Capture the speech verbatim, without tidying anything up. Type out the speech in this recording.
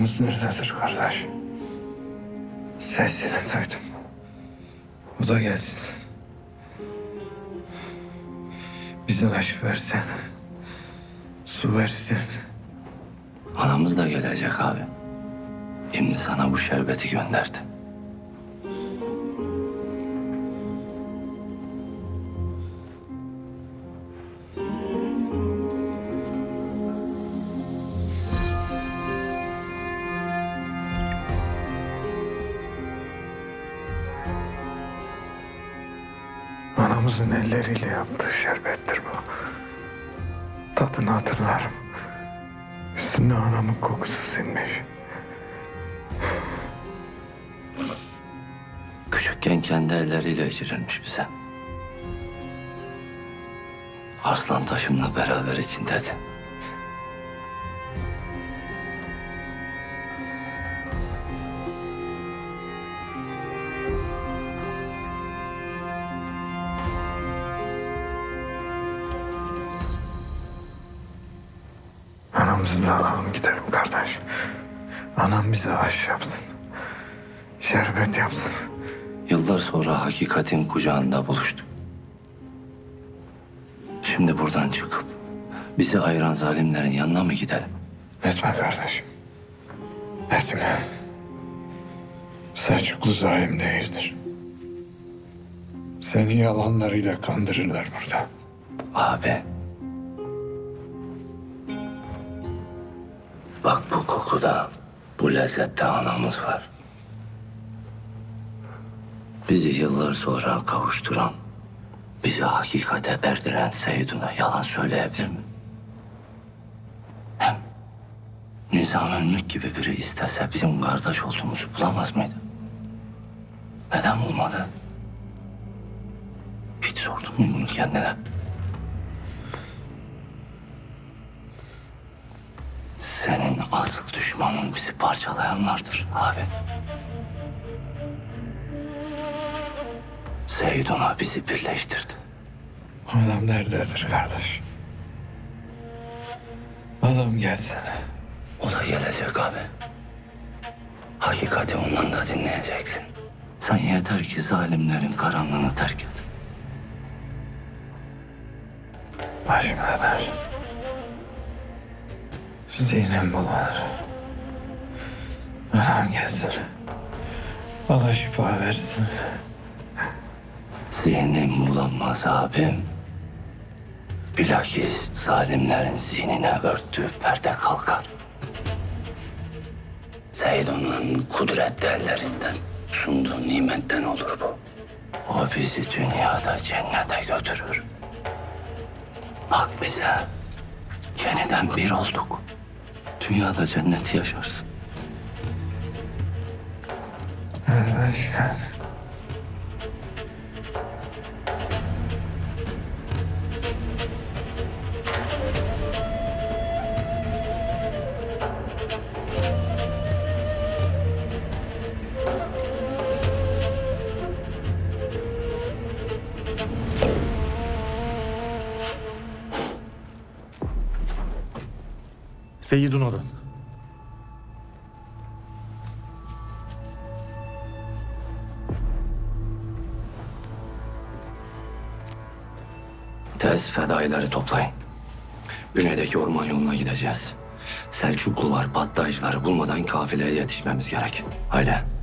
Babanız nerededir kardeş? Sesini duydum. O da gelsin. Bize aş versen, su versin. Anamız da gelecek abi. Şimdi sana bu şerbeti gönderdi. Anamızın elleriyle yaptığı şerbettir bu. Tadını hatırlarım. Üstüne anamın kokusu sinmiş. Küçükken kendi elleriyle içirilmiş bize. Arslan taşımla beraber için dedi. Anamızı da alalım gidelim kardeş. Anam bize aş yapsın. Şerbet yapsın. Yıllar sonra hakikatin kucağında buluştuk. Şimdi buradan çıkıp bizi ayıran zalimlerin yanına mı gidelim? Etme kardeşim. Etme. Selçuklu zalim değildir. Seni yalanlarıyla kandırırlar burada. Abi. Bak bu kokuda, bu lezzette anamız var. Bizi yıllar sonra kavuşturan, bizi hakikate erdiren Seydun'a yalan söyleyebilir mi? Hem Nizamülmülk gibi biri istese bizim kardeş olduğumuzu bulamaz mıydı? Neden bulmadı? Hiç sordun mu bunu kendine? Senin asıl düşmanın bizi parçalayanlardır abi. Zeydon'a bizi birleştirdi. Adam nerededir kardeş? Adam gelsin. O da gelecek abi. Hakikati ondan da dinleyeceksin. Sen yeter ki zalimlerin karanlığını terk et. Başım döner. Zihnim bulanır. Adam gelsin. Bana şifa versin. Zihnim bulanmaz abim. Bilakis zalimlerin zihnine örttüğü perde kalkar. Zeydon'un kudretli ellerinden sunduğu nimetten olur bu. O bizi dünyada cennete götürür. Bak bize, yeniden bir olduk. Dünyada cenneti yaşarsın. Evet. Seyduna'dan. Tez fedaileri toplayın. Bünedeki orman yoluna gideceğiz. Selçuklular patlayıcıları bulmadan kafileye yetişmemiz gerek. Haydi.